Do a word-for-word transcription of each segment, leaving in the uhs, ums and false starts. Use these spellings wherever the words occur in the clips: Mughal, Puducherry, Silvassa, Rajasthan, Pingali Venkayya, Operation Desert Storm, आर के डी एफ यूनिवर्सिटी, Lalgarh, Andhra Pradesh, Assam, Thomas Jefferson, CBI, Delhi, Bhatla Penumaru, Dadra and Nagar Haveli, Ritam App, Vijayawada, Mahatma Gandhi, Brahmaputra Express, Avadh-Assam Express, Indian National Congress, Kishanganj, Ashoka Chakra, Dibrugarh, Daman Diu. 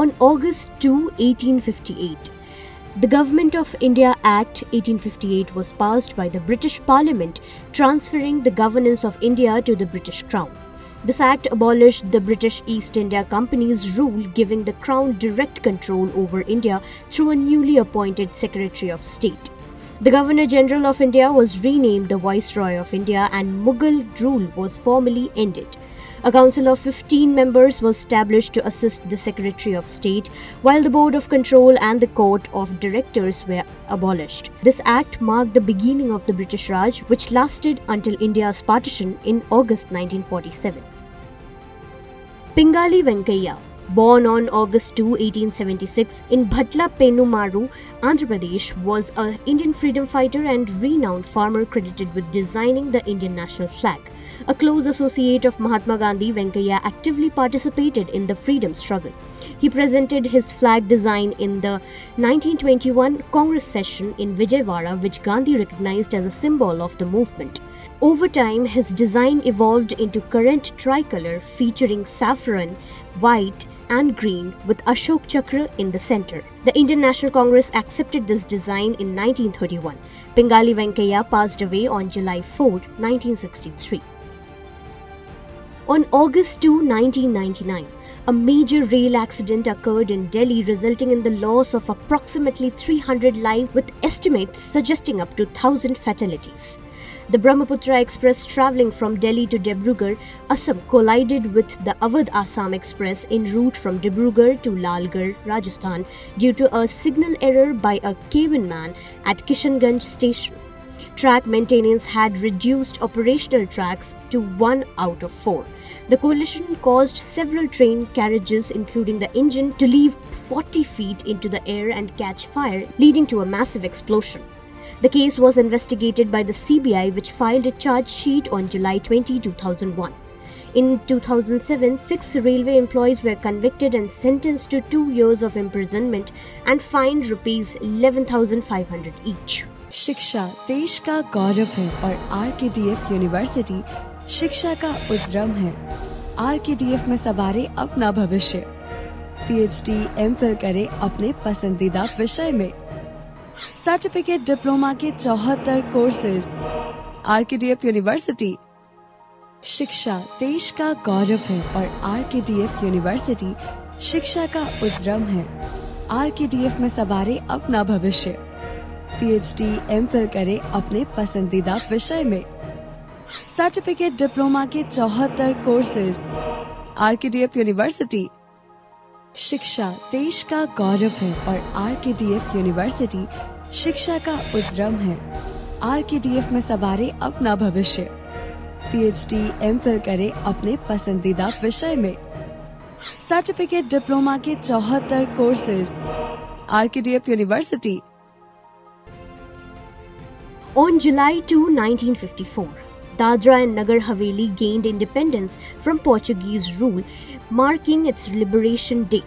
on August second, eighteen fifty-eight. The Government of India Act eighteen fifty-eight was passed by the British Parliament, transferring the governance of India to the British Crown. This act abolished the British East India Company's rule, giving the Crown direct control over India through a newly appointed Secretary of State. The Governor-General of India was renamed the Viceroy of India and Mughal rule was formally ended. A council of fifteen members was established to assist the Secretary of State, while the Board of Control and the Court of Directors were abolished. This act marked the beginning of the British Raj, which lasted until India's partition in August nineteen forty-seven. Pingali Venkayya, born on August second, eighteen seventy-six in Bhatla Penumaru, Andhra Pradesh, was an Indian freedom fighter and renowned farmer credited with designing the Indian national flag. A close associate of Mahatma Gandhi, Venkayya actively participated in the freedom struggle. He presented his flag design in the nineteen twenty-one Congress session in Vijayawada, which Gandhi recognized as a symbol of the movement. Over time, his design evolved into current tricolor featuring saffron, white and green with Ashoka Chakra in the center. The Indian National Congress accepted this design in nineteen thirty-one. Pingali Venkayya passed away on July fourth, nineteen sixty-three. On August second, nineteen ninety-nine, a major rail accident occurred in Delhi, resulting in the loss of approximately three hundred lives, with estimates suggesting up to one thousand fatalities. The Brahmaputra Express travelling from Delhi to Dibrugarh, Assam collided with the Avadh-Assam Express en route from Dibrugarh to Lalgarh, Rajasthan, due to a signal error by a cabin man at Kishanganj station. Track maintenance had reduced operational tracks to one out of four. The collision caused several train carriages, including the engine, to leave forty feet into the air and catch fire, leading to a massive explosion. The case was investigated by the C B I, which filed a charge sheet on July twentieth, two thousand one. In two thousand seven, six railway employees were convicted and sentenced to two years of imprisonment and fined rupees eleven thousand five hundred each. शिक्षा देश का गौरव है और आर के डी एफ यूनिवर्सिटी शिक्षा का उद्यम है। Are K D F में सवारे अपना भविष्य, P H D M Phil करें अपने पसंदीदा विषय में, सर्टिफिकेट डिप्लोमा के चौहत्तर courses. आर के डी एफ यूनिवर्सिटी, शिक्षा देश का गौरव है और आर के डी एफ यूनिवर्सिटी शिक्षा का उद्यम है। आर के डी एफ में सवारे अपना भविष्य, P H D M Phil करें अपने पसंदीदा विषय में, सर्टिफिकेट डिप्लोमा के चौहत्तर courses. आर के डी एफ यूनिवर्सिटी, शिक्षा देश का गौरव है और आर के डी एफ यूनिवर्सिटी शिक्षा का उद्यम है। आर के डी एफ में सवारे अपना भविष्य, P H D M Phil करें अपने पसंदीदा विषय में, सर्टिफिकेट डिप्लोमा के चौहत्तर courses. आर के डी एफ यूनिवर्सिटी। On July second, nineteen fifty-four, Dadra and Nagar Haveli gained independence from Portuguese rule, marking its Liberation Day.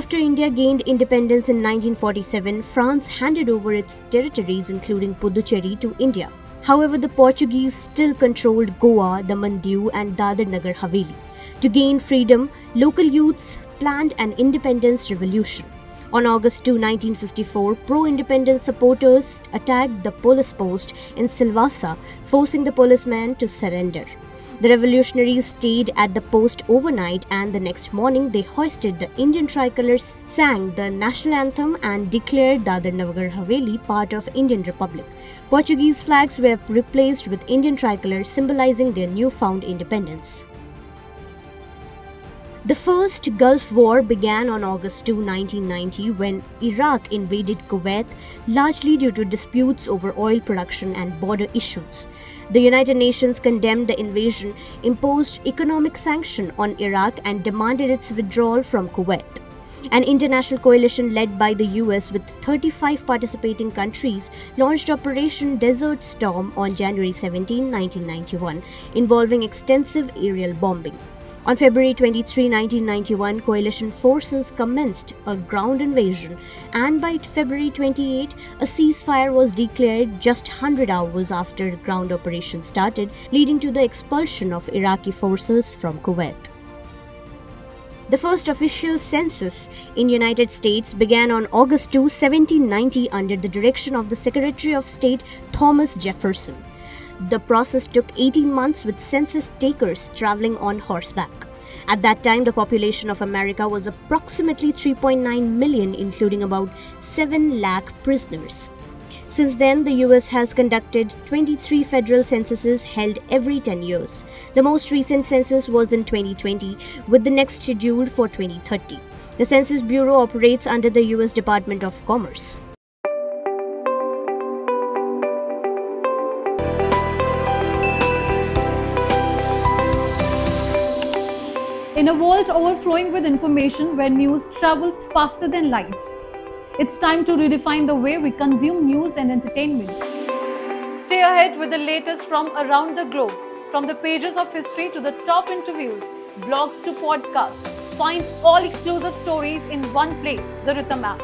After India gained independence in nineteen forty-seven, France handed over its territories, including Puducherry, to India. However, the Portuguese still controlled Goa, Daman Diu and Dadra and Nagar Haveli. To gain freedom, local youths planned an independence revolution. On August second, nineteen fifty-four, pro-independence supporters attacked the police post in Silvassa, forcing the policeman to surrender. The revolutionaries stayed at the post overnight and the next morning they hoisted the Indian tricolor, sang the national anthem and declared Dadra and Nagar Haveli part of Indian Republic. Portuguese flags were replaced with Indian tricolor, symbolizing their newfound independence. The first Gulf War began on August second, nineteen ninety, when Iraq invaded Kuwait, largely due to disputes over oil production and border issues. The United Nations condemned the invasion, imposed economic sanctions on Iraq and demanded its withdrawal from Kuwait. An international coalition led by the U S with thirty-five participating countries launched Operation Desert Storm on January seventeenth, nineteen ninety-one, involving extensive aerial bombing. On February twenty-third, nineteen ninety-one, coalition forces commenced a ground invasion and by February twenty-eighth, a ceasefire was declared just one hundred hours after the ground operation started, leading to the expulsion of Iraqi forces from Kuwait. The first official census in United States began on August second, seventeen ninety under the direction of the Secretary of State Thomas Jefferson. The process took eighteen months with census takers traveling on horseback. At that time, the population of America was approximately three point nine million, including about seven lakh prisoners. Since then, the U S has conducted twenty-three federal censuses held every ten years. The most recent census was in twenty twenty, with the next scheduled for twenty thirty. The Census Bureau operates under the U S Department of Commerce. In a world overflowing with information where news travels faster than light, it's time to redefine the way we consume news and entertainment. Stay ahead with the latest from around the globe. From the pages of history to the top interviews, blogs to podcasts, find all exclusive stories in one place, the Ritam App.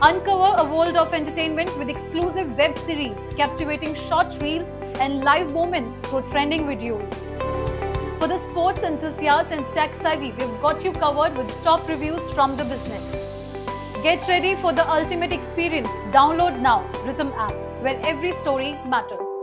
Uncover a world of entertainment with exclusive web series, captivating short reels and live moments through trending videos. For the sports enthusiasts and tech savvy, we've got you covered with top reviews from the business. Get ready for the ultimate experience. Download now, Ritam App, where every story matters.